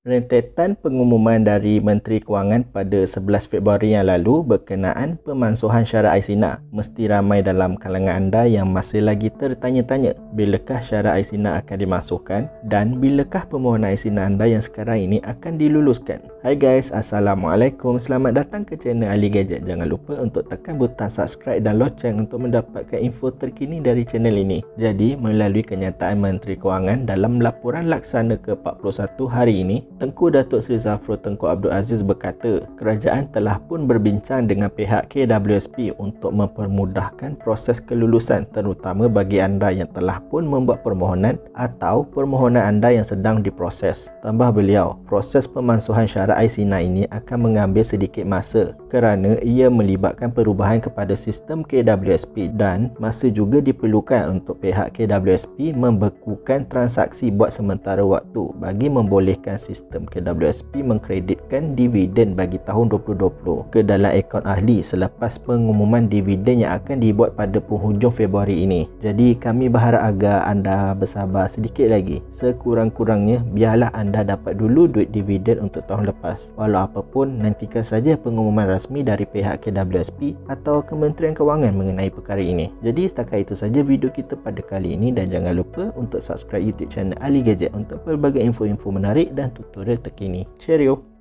rentetan pengumuman dari Menteri Kewangan pada 11 Februari yang lalu berkenaan pemansuhan syarat i-Sinar, mesti ramai dalam kalangan anda yang masih lagi tertanya-tanya bilakah syarat i-Sinar akan dimansuhkan dan bilakah permohonan i-Sinar anda yang sekarang ini akan diluluskan. Hai guys, Assalamualaikum. Selamat datang ke channel Ali Gajet. Jangan lupa untuk tekan butang subscribe dan loceng untuk mendapatkan info terkini dari channel ini. Jadi, melalui kenyataan Menteri Kewangan dalam laporan Laksana ke-41 hari ini, Tengku Datuk Seri Zafrul Tengku Abdul Aziz berkata, kerajaan telah pun berbincang dengan pihak KWSP untuk mempermudahkan proses kelulusan, terutama bagi anda yang telah pun membuat permohonan atau permohonan anda yang sedang diproses. Tambah beliau, proses pemansuhan syarat i-Sinar ini akan mengambil sedikit masa kerana ia melibatkan perubahan kepada sistem KWSP dan masa juga diperlukan untuk pihak KWSP membekukan transaksi buat sementara waktu bagi membolehkan sistem KWSP mengkreditkan dividen bagi tahun 2020 ke dalam akaun ahli selepas pengumuman dividen yang akan dibuat pada penghujung Februari ini. Jadi kami berharap agar anda bersabar sedikit lagi. Sekurang-kurangnya biarlah anda dapat dulu duit dividen untuk tahun lepas. Walau apapun, nantikan saja pengumuman rasmi dari pihak KWSP atau Kementerian Kewangan mengenai perkara ini. Jadi setakat itu saja video kita pada kali ini dan jangan lupa untuk subscribe YouTube channel Ali Gajet untuk pelbagai info-info menarik dan tutorial terkini. Cheerio!